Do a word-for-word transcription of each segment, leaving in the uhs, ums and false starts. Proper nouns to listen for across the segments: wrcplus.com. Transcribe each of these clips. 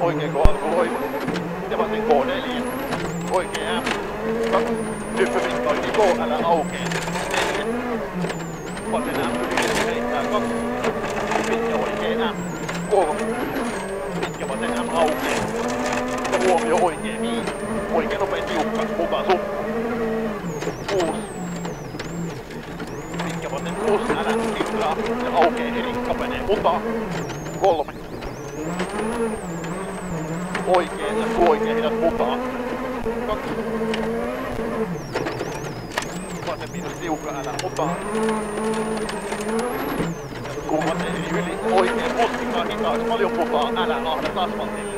Oikein kun alku loi, debatin K neljä, oikein M, hyppypintointi K L aukee, neljä, vasen M, yrittää kaksi, pitkä oikein M, kolme, pitkä vasen M aukee, ja huomio oikein viisi, oikein nopea tiukka, mukaan suppu, kuusi, pitkä vasen plus, älä sitraa, ja aukee eri, kapenee mutaa, kolme, oikein ja oikein hidät mutaan. Kaksi. Vasen minus tiukka, älä mutaan. Kuumaten yli yli, oikein potkikaa hitaaks, paljon mutaan, älä ahdas asfaltille.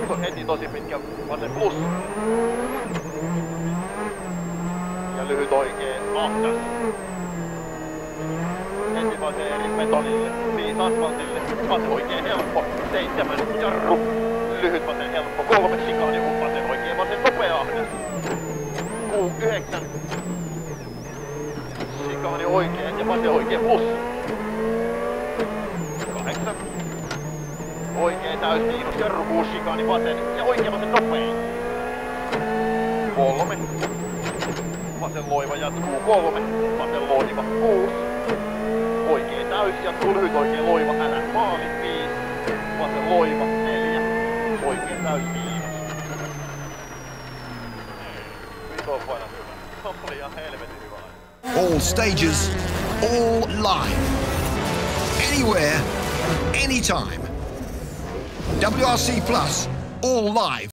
Nyt on heti tosi pitkä vasen plus. Ja lyhyt oikein, ahdas. Heti vasen eri betonille, viis asfaltille, vasen oikein helppo, seitsemän jarru, lyhyt vasen helppo, kolme sikani, vasen oikein vasen nopea ahdas, kuu yhdeksän, sikani oikein ja vasen oikein plus, kahdeksan, oikein täys miinus jarru, kuusi sikani vasen ja oikein vasen nopea, kolme, vasen loiva jatkuu, kolme, vasen loiva, kuusi, oikein täys, jatkuu lyhyt oikein loiva, älä maali, viisi, vasen loiva, neljä, oikein täys, viinos. Nyt on painat hyvä. On ihan helvetin hyvä. All stages, all live. Anywhere, anytime. W R C Plus, all live.